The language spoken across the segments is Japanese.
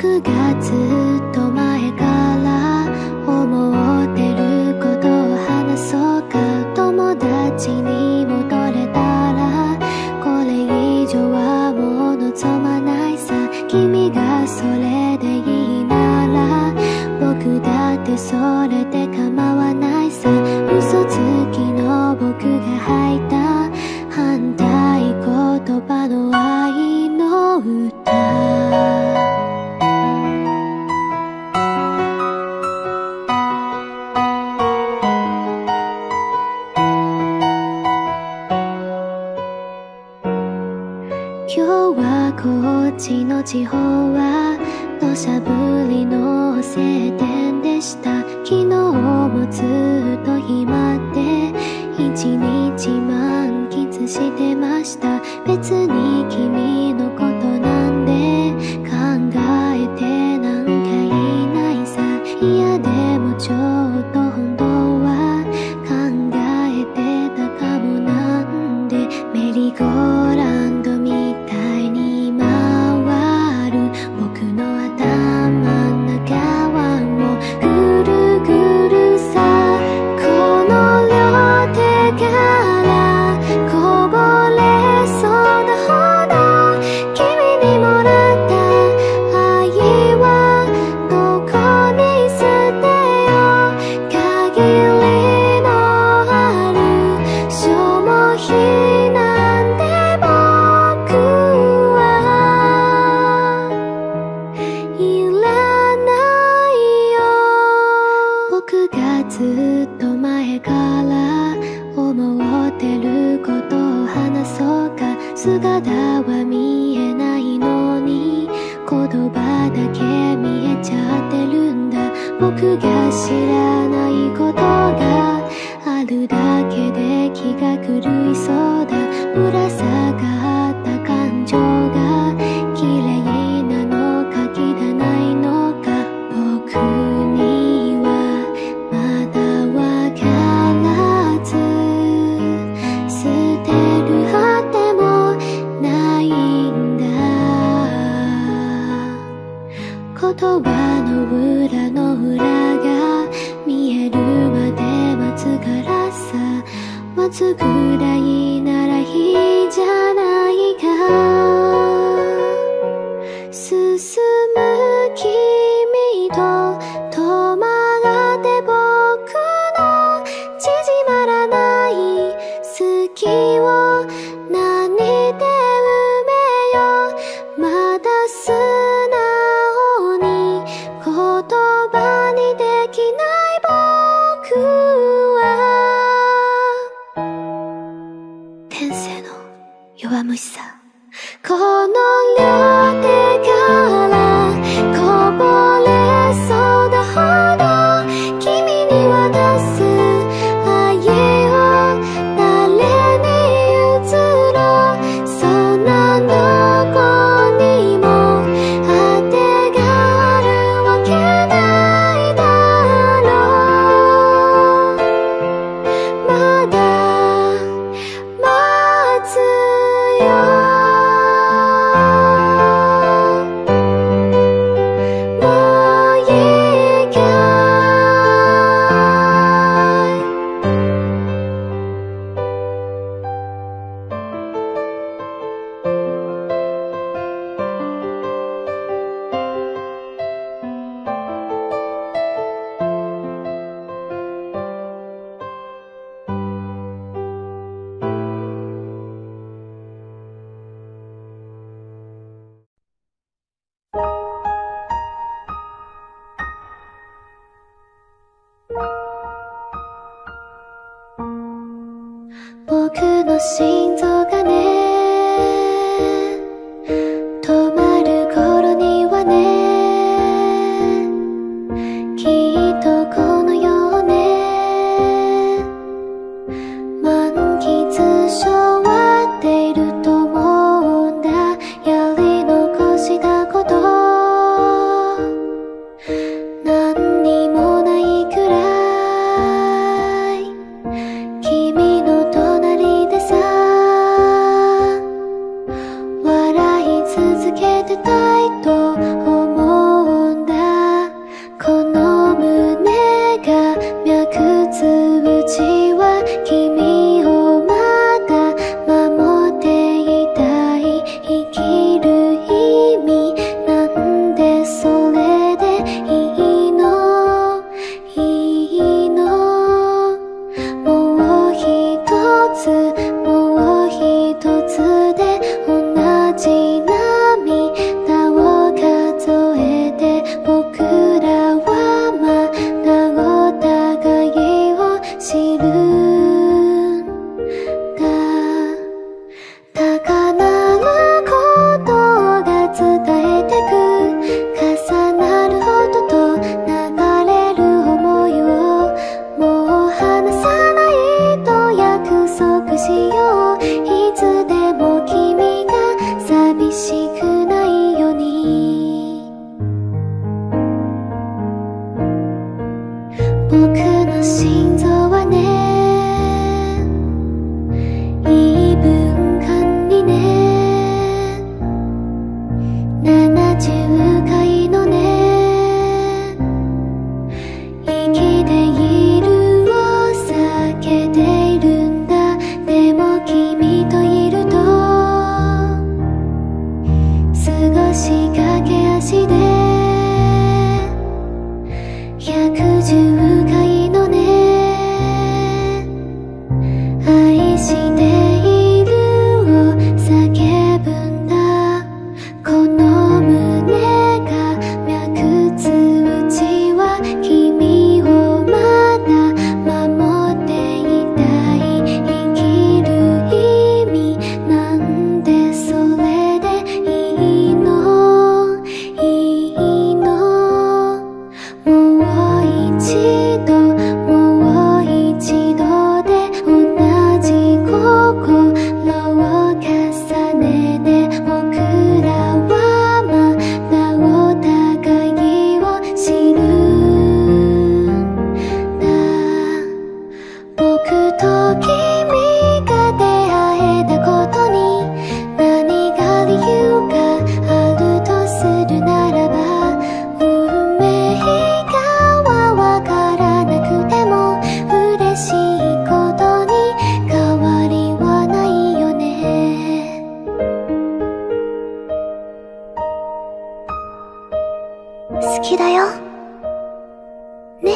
僕がずっと前から思ってることを話そうか。友達に戻れたらこれ以上はもう望まないさ。君がそれでいいなら僕だってそれで構わないさ。嘘つきの僕が吐いた反対言葉の愛の歌。地方は土砂降りの晴天でした。昨日もずっと暇で一日満喫してました。別に君のことなんで考えてなんかいないさ。いやでもちょっと本当は考えてたかもなんで。メリーゴーランドみたい「やり残したこと」好きだよね。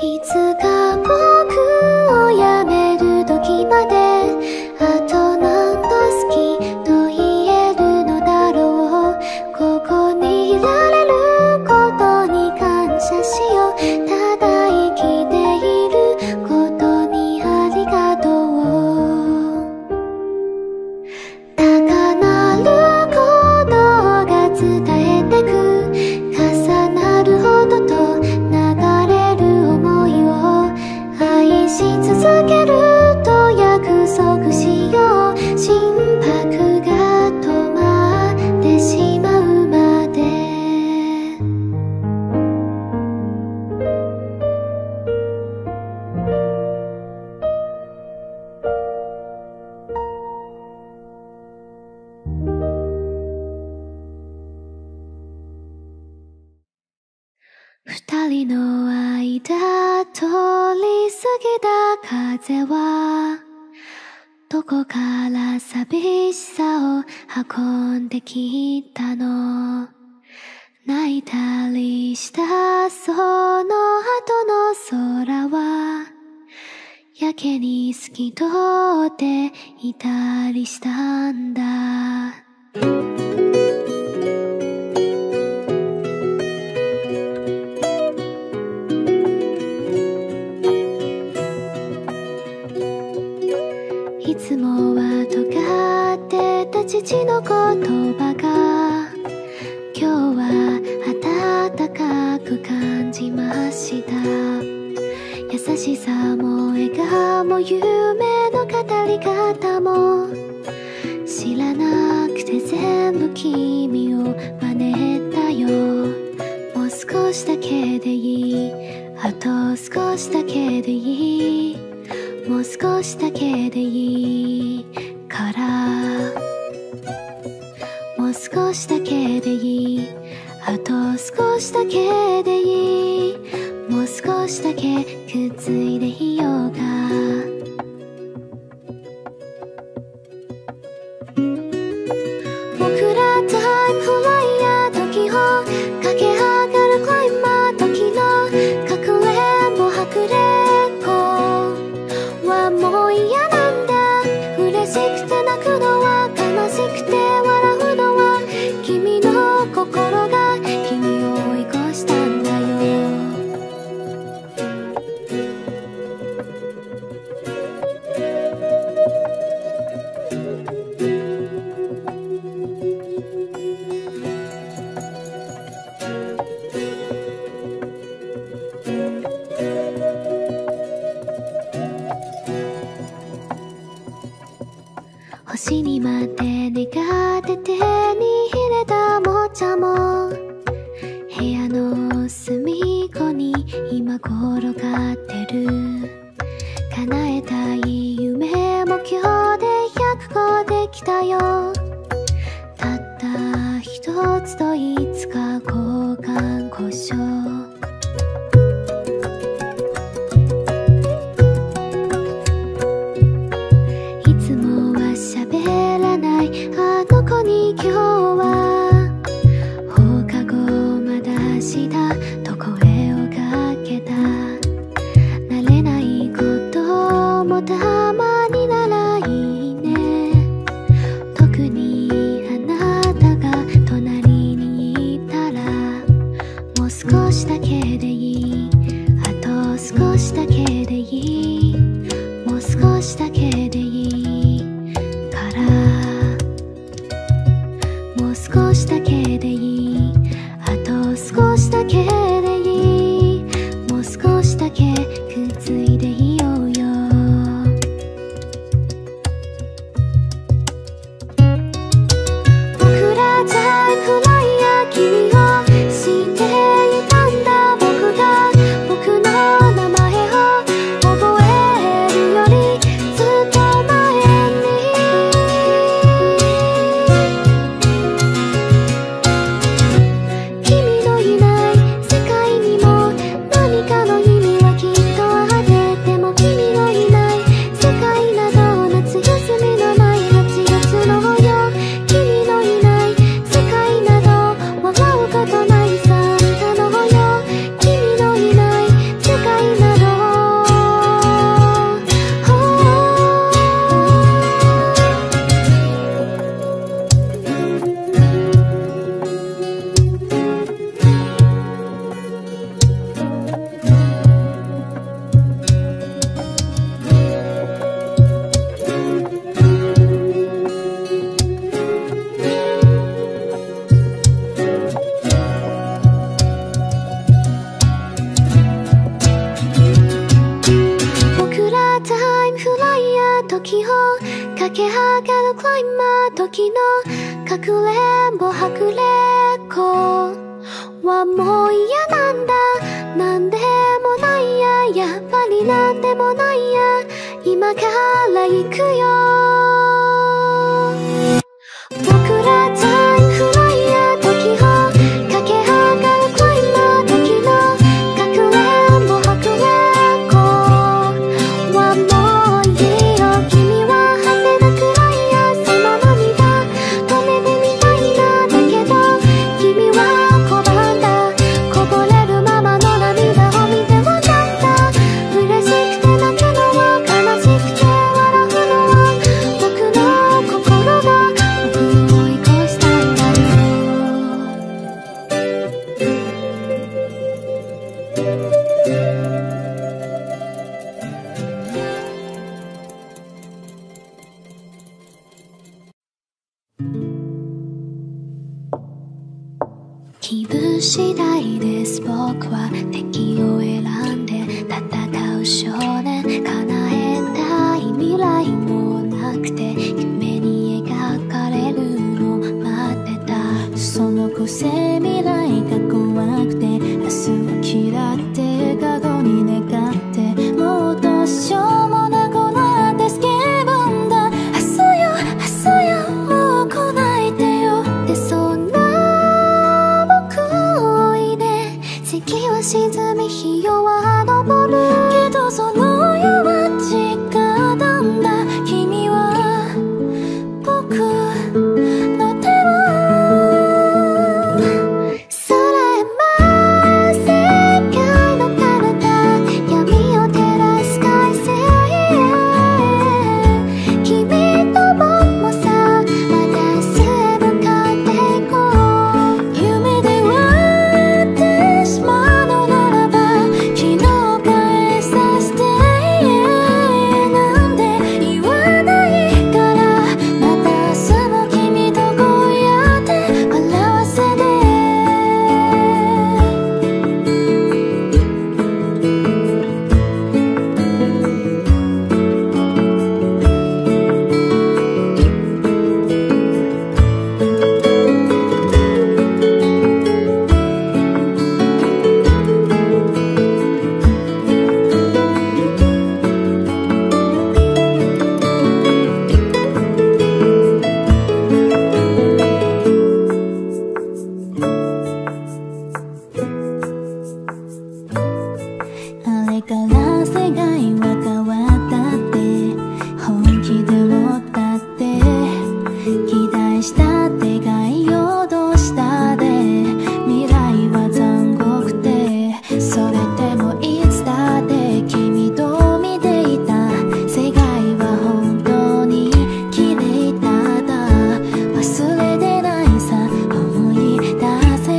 いつか僕をやめる時まであと何度好きと言えるのだろう。ここにいられることに感謝しよう。ただ生きていることにありがとう。高鳴る鼓動が伝えてく。二人の間通り過ぎた風はどこから寂しさを運んできたの。泣いたりしたその後の空はやけに透き通っていたりしたんだ。いつもは尖ってた父の言葉が今日は温かく感じました。優しさも笑顔も夢の語り方も知らなくて全部君を真似たよ。もう少しだけでいい、あと少しだけでいい、もう少しだけでいいから、もう少しだけでいい、あと少しだけでいい、もう少しだけくっついでいようか。僕らタイムフライヤー時を駆け上がるクライマー時の隠れもはくれもう嫌なんだ。嬉しくて泣くのは悲しくて笑うのは君の心が君を追い越したんだよ。星にまで願って手に入れたおもちゃも部屋の隅っこに今転がってる。叶えたい夢も今日で100個できたよ。たった一つといつか交換故障。けはけるクライマー時のかくれんぼはくれっこはもう嫌なんだ。なんでもないや、やっぱりなんでもないや、今から行くよ。僕らタイムフライヤー時をかけはがるクライマー時のかくれんぼはくれっこはもういいよ。君は果てなくらいや、その涙止めてみたいな、だけど君は拒んだ。こぼれるままの涙を見て笑った。嬉しくて泣くのは悲しくて笑うのは僕の心が僕を追い越したんだよ。気分次第です。僕は敵を選んで戦う少年。叶えたい未来もなくて夢に描かれるの待ってた。その個性未来が怖くて明日を嫌って過去に願ってもうどうしようもなくなって叫ぶんだ。明日よもう来ないでよ。でそんな僕をおいで、月は沈み日よは昇るけどその夜は違なんだ。君は僕の手を空へ舞う世界の彼方、闇を照らす海星へ。君と僕もさ、また明日へ向かっていこう。夢で笑ってしまうのならば昨日変えさせて、なんで言わないから。また明日も君とこうやって笑わせて。あれから世界は変わったって本気で思ったって、期待したって概要どうしたで、未来は残酷でそれでもいつだって君と見ていた。世界は本当に綺麗だった。忘れてないさ、思い出せ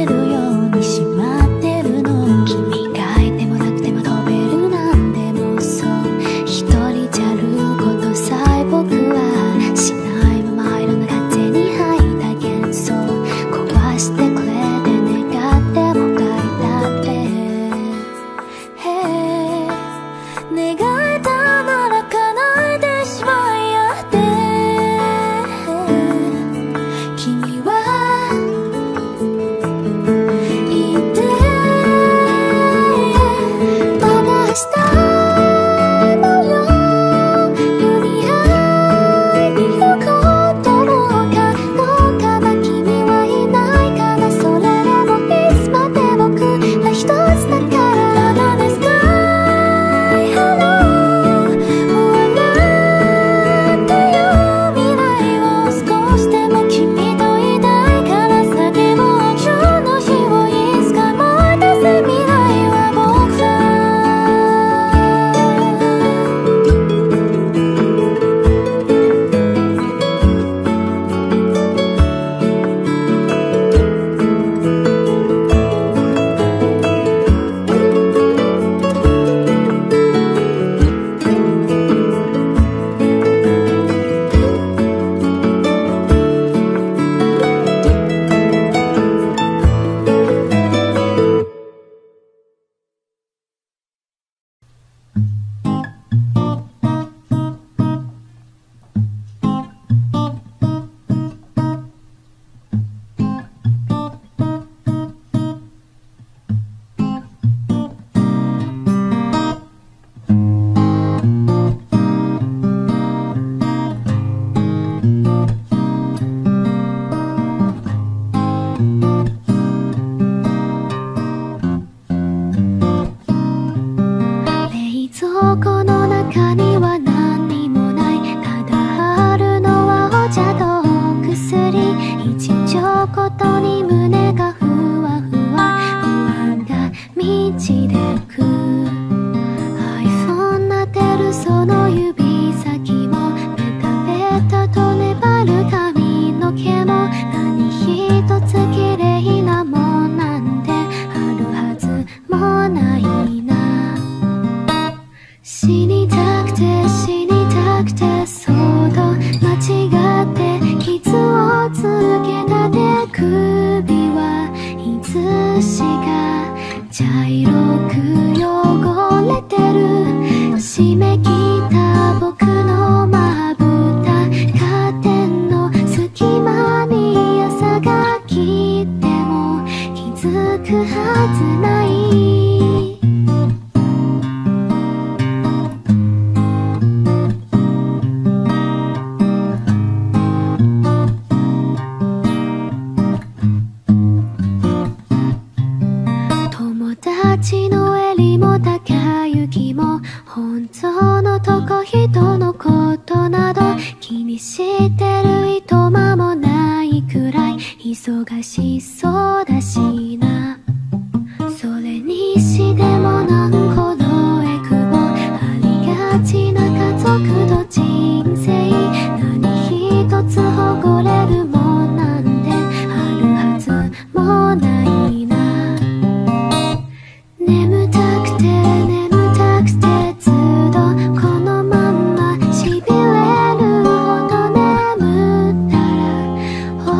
寿司が茶色く汚れてる、締め切った僕のまぶた、カーテンの隙間に朝が来ても気づくはずない。忙しそうだしな、それにしても何個のエクボありがちな家族の人生、何一つ誇れるもんなんてあるはずもないな。眠たくて眠たくてずっとこのまんま痺れるほど眠ったら大きい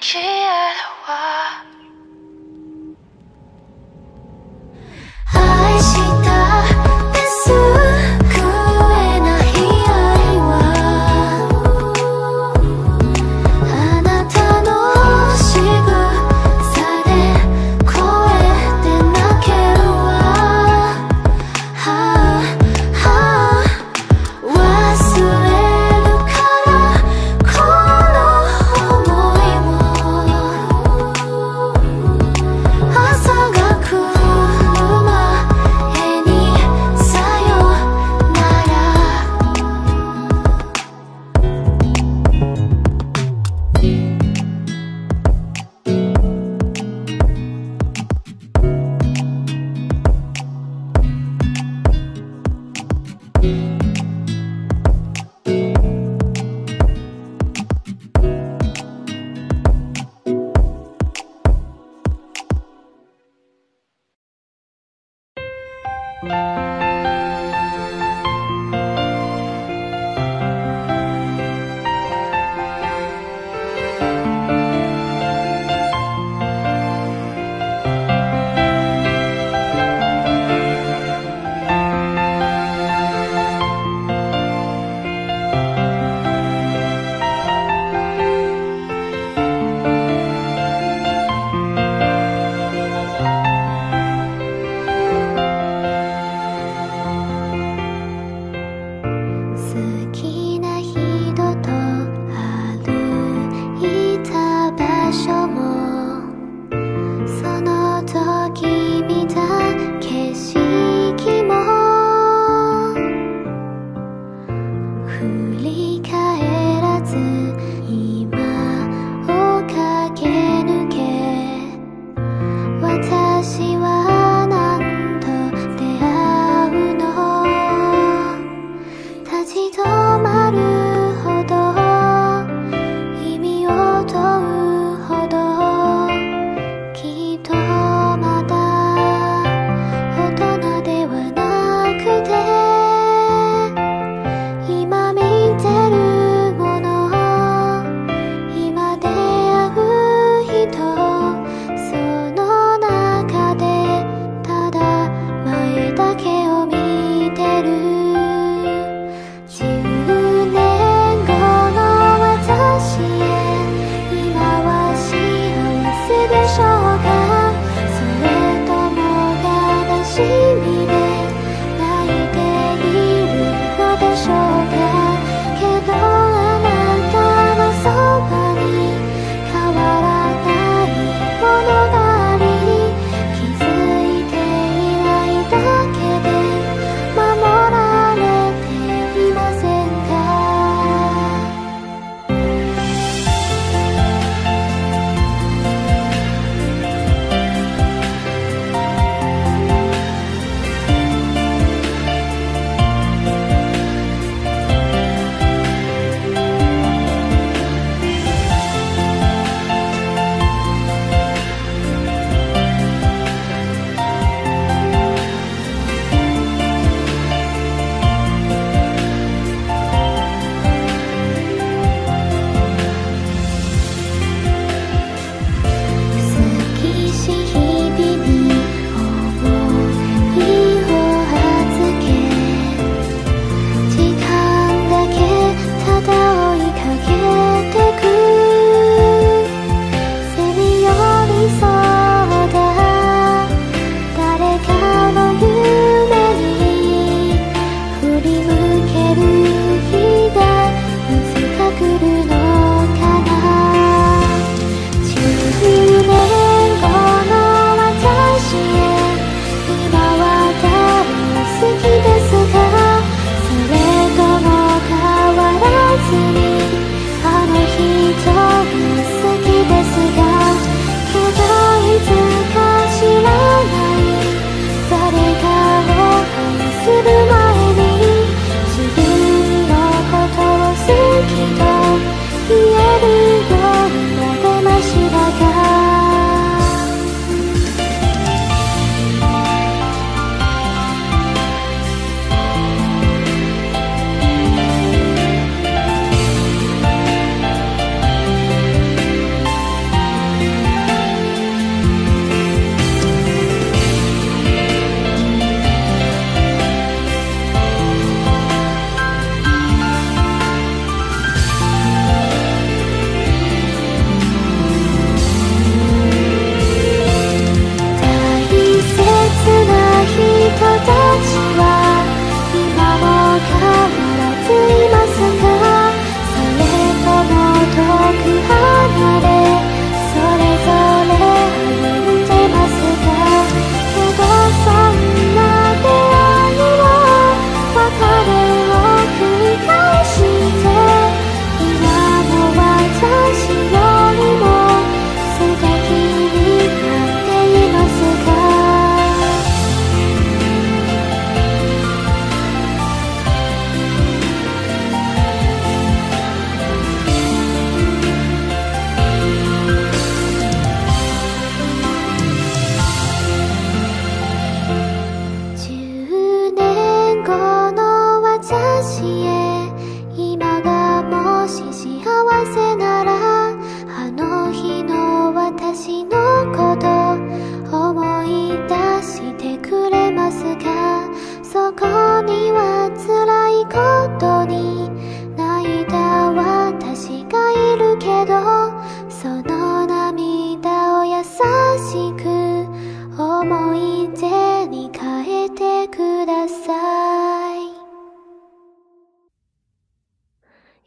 「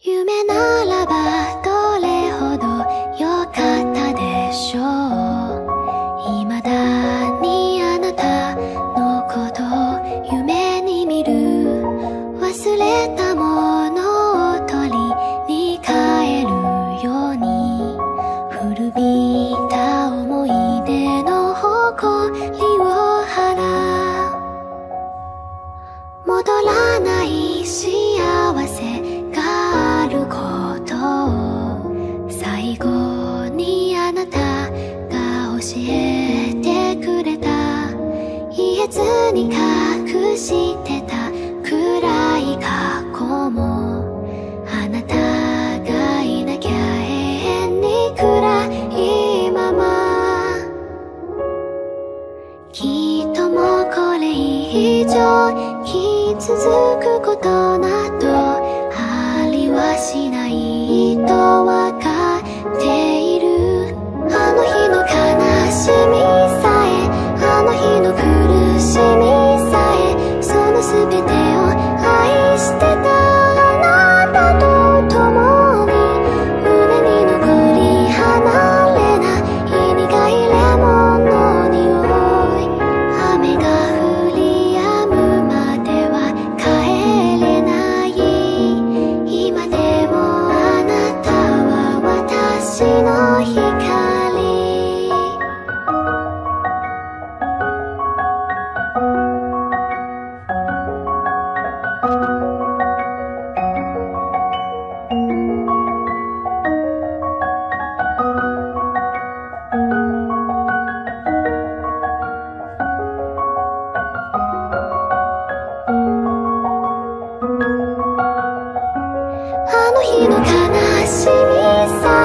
夢ならばどれほど良かったでしょう。未だにあなたのことを夢に見る。忘れたものを取りに帰るように、古びた思い出の誇りを払う。戻らない幸せ教えてくれた。言えずに隠してた暗い過去も、あなたがいなきゃ永遠に暗いまま。きっともうこれ以上傷つくことなどありはしないとわかっている。あの日の悲しみさえ、あの日の苦しみさえ、そのすべてを愛してたあなたと共に、胸に残り離れない苦いレモンの匂い。雨が降り止むまでは帰れない。今でもあなたは私の光。あの日の悲しみさ